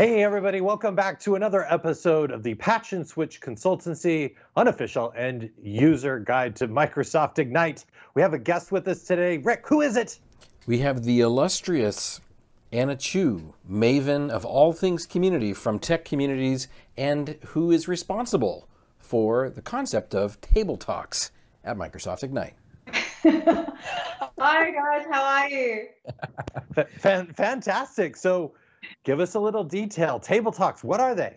Hey everybody, welcome back to another episode of the Patch and Switch Consultancy Unofficial End User Guide to Microsoft Ignite. We have a guest with us today. Rick, who is it? We have the illustrious Anna Chu, maven of all things community from tech communities, and who is responsible for the concept of table talks at Microsoft Ignite. Hi guys, how are you? Fantastic. So give us a little detail. Table talks, what are they?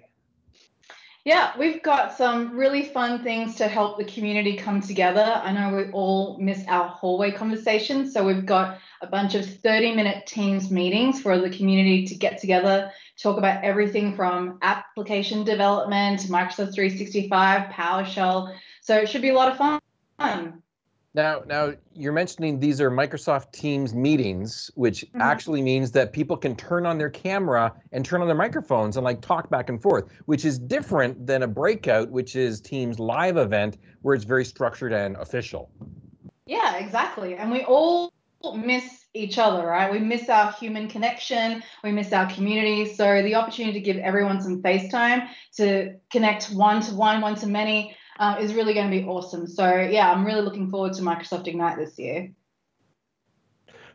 Yeah, we've got some really fun things to help the community come together. I know we all miss our hallway conversations, so we've got a bunch of 30-minute Teams meetings for the community to get together, talk about everything from application development, Microsoft 365, PowerShell. So it should be a lot of fun. Now, you're mentioning these are Microsoft Teams meetings, which actually means that people can turn on their camera and turn on their microphones and like talk back and forth, which is different than a breakout, which is Teams live event, where it's very structured and official. Yeah, exactly. And we all miss each other, right? We miss our human connection, we miss our community. So the opportunity to give everyone some face time to connect one-to-one, one-to-many, is really going to be awesome. So yeah, I'm really looking forward to Microsoft Ignite this year.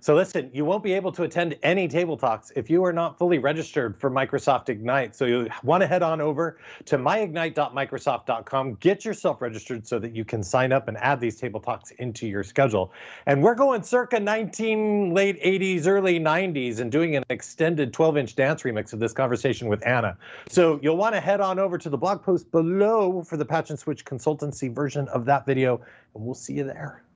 So listen, you won't be able to attend any table talks if you are not fully registered for Microsoft Ignite. So you want to head on over to myignite.microsoft.com, get yourself registered so that you can sign up and add these table talks into your schedule. And we're going circa late 80s, early 90s and doing an extended 12-inch dance remix of this conversation with Anna. So you'll want to head on over to the blog post below for the Patch and Switch Consultancy version of that video, and we'll see you there.